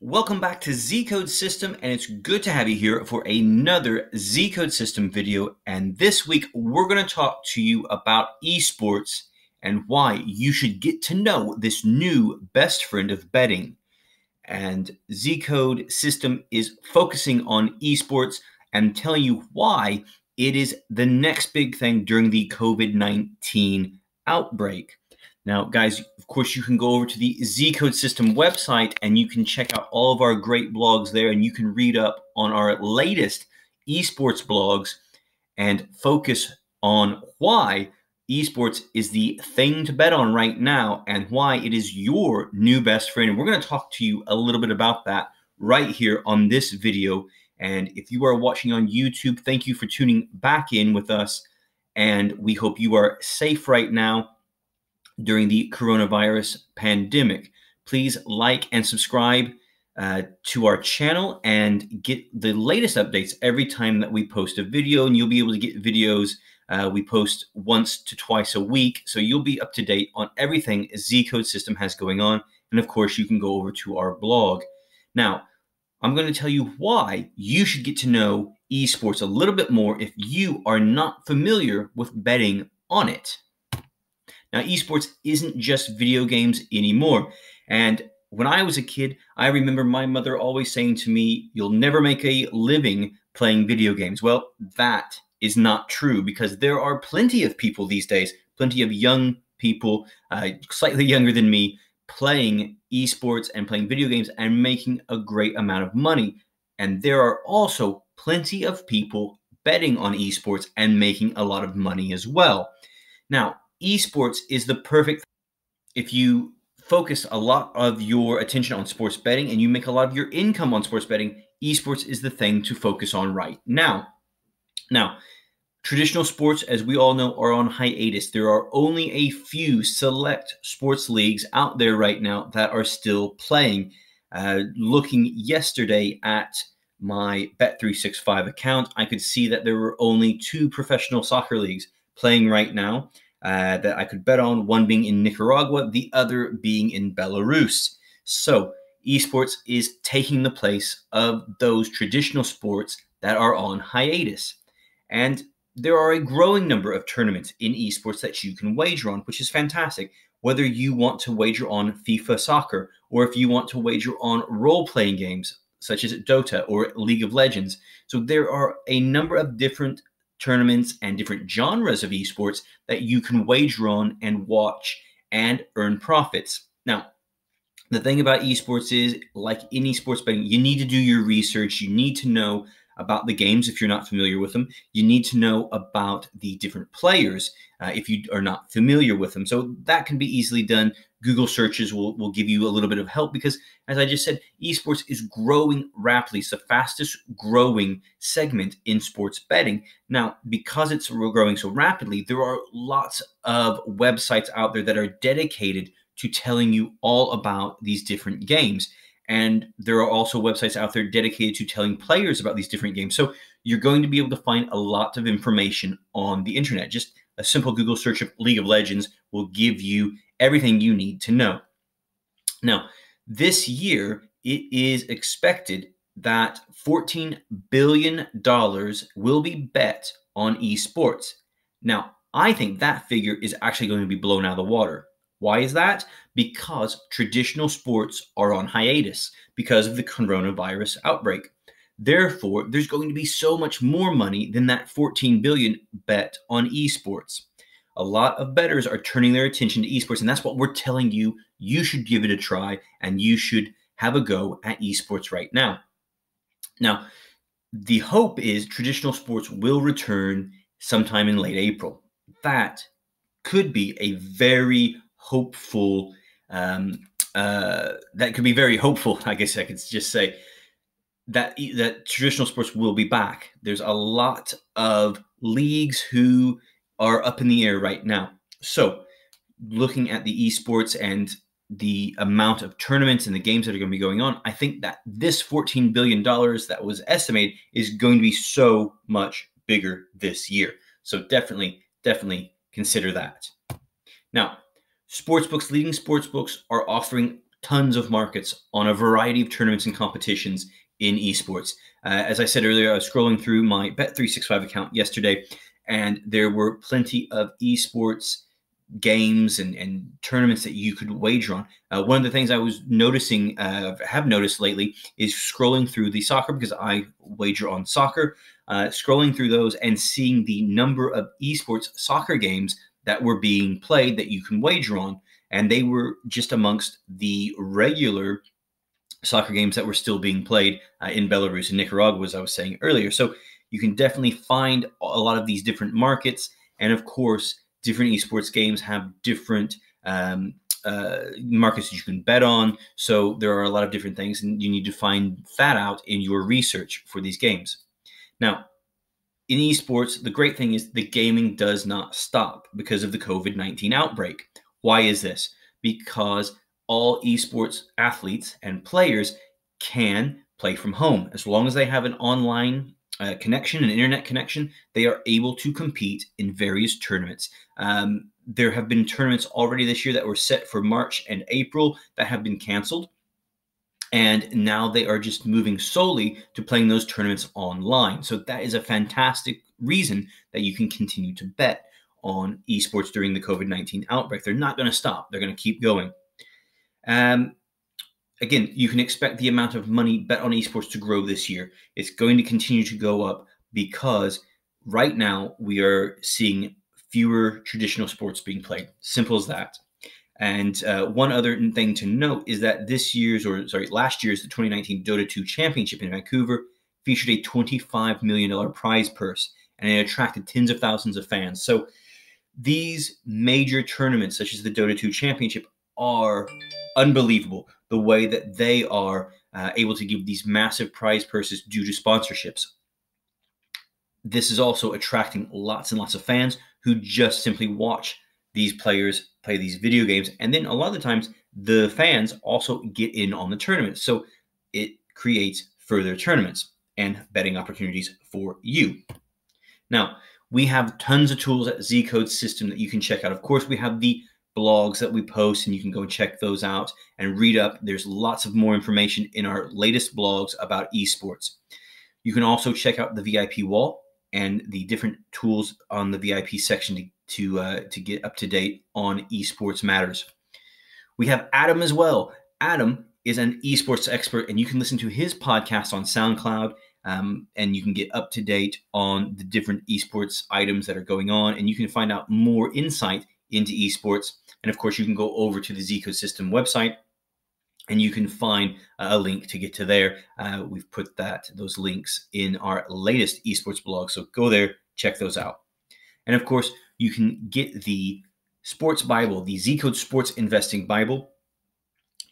Welcome back to Z-Code System, and it's good to have you here for another Z-Code System video. And this week, we're going to talk to you about esports and why you should get to know this new best friend of betting. And Z-Code System is focusing on esports and telling you why it is the next big thing during the COVID-19 outbreak. Now, guys, of course, you can go over to the Z-Code System website and you can check out all of our great blogs there, and you can read up on our latest esports blogs and focus on why esports is the thing to bet on right now and why it is your new best friend. And we're going to talk to you a little bit about that right here on this video. And if you are watching on YouTube, thank you for tuning back in with us, and we hope you are safe right now during the coronavirus pandemic. Please like and subscribe to our channel and get the latest updates every time that we post a video, and you'll be able to get videos we post once to twice a week. So you'll be up to date on everything Z-Code System has going on. And of course, you can go over to our blog. Now, I'm going to tell you why you should get to know esports a little bit more if you are not familiar with betting on it. Now, esports isn't just video games anymore. And when I was a kid, I remember my mother always saying to me, "You'll never make a living playing video games." Well, that is not true, because there are plenty of people these days, plenty of young people, slightly younger than me, playing esports and playing video games and making a great amount of money. And there are also plenty of people betting on esports and making a lot of money as well. Now, esports is the perfect thing if you focus a lot of your attention on sports betting and you make a lot of your income on sports betting. Esports is the thing to focus on right now. Now, traditional sports, as we all know, are on hiatus. There are only a few select sports leagues out there right now that are still playing. Looking yesterday at my Bet365 account, I could see that there were only two professional soccer leagues playing right now that I could bet on, one being in Nicaragua, the other being in Belarus. So esports is taking the place of those traditional sports that are on hiatus. And there are a growing number of tournaments in esports that you can wager on, which is fantastic. Whether you want to wager on FIFA soccer, or if you want to wager on role-playing games such as Dota or League of Legends. So there are a number of different tournaments and different genres of esports that you can wager on and watch and earn profits. Now, the thing about esports is, like any sports betting, you need to do your research. You need to know about the games if you're not familiar with them. You need to know about the different players if you are not familiar with them. So that can be easily done. Google searches will give you a little bit of help, because, as I just said, esports is growing rapidly. It's the fastest growing segment in sports betting. Now, because it's growing so rapidly, there are lots of websites out there that are dedicated to telling you all about these different games. And there are also websites out there dedicated to telling players about these different games. So you're going to be able to find a lot of information on the internet. Just a simple Google search of League of Legends will give you everything you need to know. Now, this year, it is expected that $14 billion will be bet on esports. Now, I think that figure is actually going to be blown out of the water. Why is that? Because traditional sports are on hiatus because of the coronavirus outbreak. Therefore, there's going to be so much more money than that $14 billion bet on esports. A lot of bettors are turning their attention to esports, and that's what we're telling you. You should give it a try, and you should have a go at esports right now. Now, the hope is traditional sports will return sometime in late April. That could be a very hopeful, that could be very hopeful, I guess I could just say. that traditional sports will be back. There's a lot of leagues who are up in the air right now. So looking at the esports and the amount of tournaments and the games that are going to be going on, I think that this $14 billion that was estimated is going to be so much bigger this year. So definitely consider that. Now, sportsbooks, leading sportsbooks are offering tons of markets on a variety of tournaments and competitions in esports. As I said earlier, I was scrolling through my Bet365 account yesterday, and there were plenty of esports games and tournaments that you could wager on. One of the things I was noticing, have noticed lately, is scrolling through the soccer, because I wager on soccer, scrolling through those and seeing the number of esports soccer games that were being played that you can wager on. And they were just amongst the regular soccer games that were still being played in Belarus and Nicaragua, as I was saying earlier. So you can definitely find a lot of these different markets. And of course, different esports games have different markets that you can bet on. So there are a lot of different things, and you need to find that out in your research for these games. Now, in esports, the great thing is the gaming does not stop because of the COVID-19 outbreak. Why is this? Because all esports athletes and players can play from home. As long as they have an online connection, an internet connection, they are able to compete in various tournaments. There have been tournaments already this year that were set for March and April that have been canceled. And now they are just moving solely to playing those tournaments online. So that is a fantastic reason that you can continue to bet on esports during the COVID-19 outbreak. They're not going to stop. They're going to keep going. Again, you can expect the amount of money bet on esports to grow this year. It's going to continue to go up because right now we are seeing fewer traditional sports being played. Simple as that. And one other thing to note is that last year's, the 2019 Dota 2 Championship in Vancouver featured a $25 million prize purse, and it attracted tens of thousands of fans. So these major tournaments, such as the Dota 2 Championship, are unbelievable, the way that they are able to give these massive prize purses due to sponsorships. This is also attracting lots and lots of fans who just simply watch these players play these video games. And then a lot of the times, the fans also get in on the tournament. So it creates further tournaments and betting opportunities for you. Now, we have tons of tools at Z-Code System that you can check out. Of course, we have the blogs that we post, and you can go check those out and read up. There's lots of more information in our latest blogs about esports. You can also check out the VIP wall and the different tools on the VIP section to get up to date on esports matters. We have Adam as well. Adam is an esports expert, and you can listen to his podcast on SoundCloud. And you can get up to date on the different esports items that are going on, and you can find out more insight into esports. And of course, you can go over to the Z-Code System website, and you can find a link to get to there. We've put those links in our latest esports blog, so go there, check those out. And of course, you can get the Sports Bible, the Z-Code Sports Investing Bible.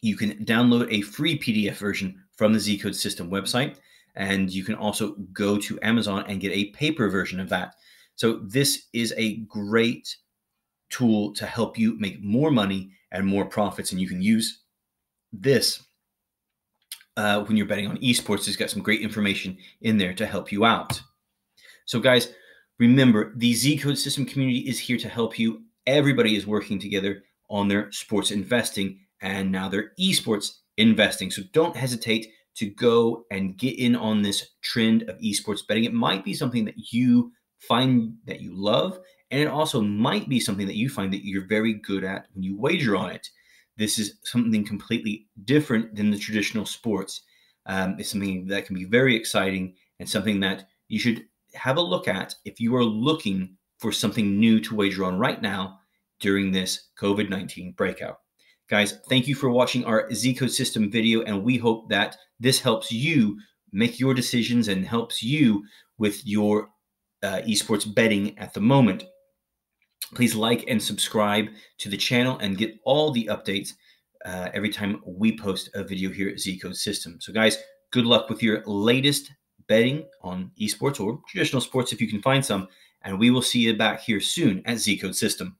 You can download a free PDF version from the Z-Code System website. And you can also go to Amazon and get a paper version of that. So this is a great tool to help you make more money and more profits. And you can use this when you're betting on esports. It's got some great information in there to help you out. So guys, remember, the Z-Code System community is here to help you. Everybody is working together on their sports investing and now their esports investing. So don't hesitate to go and get in on this trend of esports betting. It might be something that you find that you love, and it also might be something that you find that you're very good at when you wager on it. This is something completely different than the traditional sports. It's something that can be very exciting and something that you should have a look at if you are looking for something new to wager on right now during this COVID-19 breakout. Guys, thank you for watching our Z-Code System video, and we hope that this helps you make your decisions and helps you with your esports betting at the moment. Please like and subscribe to the channel and get all the updates every time we post a video here at Z-Code System. So guys, Good luck with your latest betting on esports or traditional sports if you can find some, and we will see you back here soon at Z-Code System.